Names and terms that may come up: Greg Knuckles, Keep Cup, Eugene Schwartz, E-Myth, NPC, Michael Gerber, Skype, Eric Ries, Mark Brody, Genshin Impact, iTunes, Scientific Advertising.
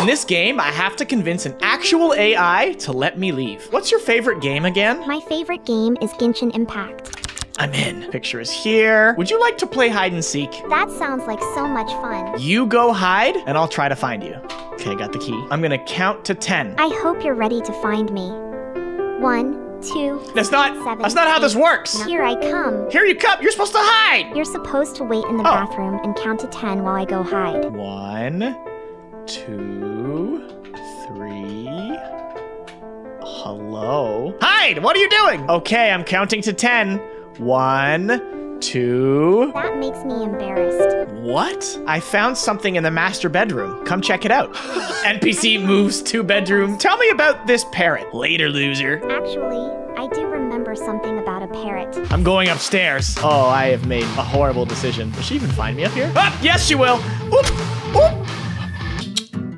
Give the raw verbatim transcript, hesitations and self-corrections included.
In this game, I have to convince an actual A I to let me leave. What's your favorite game again? My favorite game is Genshin Impact. I'm in. Picture is here. Would you like to play hide and seek? That sounds like so much fun. You go hide, and I'll try to find you. Okay, I got the key. I'm gonna count to ten. I hope you're ready to find me. One, two, that's not, seven, that's not how this works. Here I come. Here you come. You're supposed to hide. You're supposed to wait in the oh. bathroom and count to ten while I go hide. One, two, three. Hello? Hide! What are you doing? Okay, I'm counting to ten. One, two... That makes me embarrassed. What? I found something in the master bedroom. Come check it out. N P C moves to bedroom. Tell me about this parrot. Later, loser. Actually, I do remember something about a parrot. I'm going upstairs. Oh, I have made a horrible decision. Will she even find me up here? Ah, yes, she will. Oop!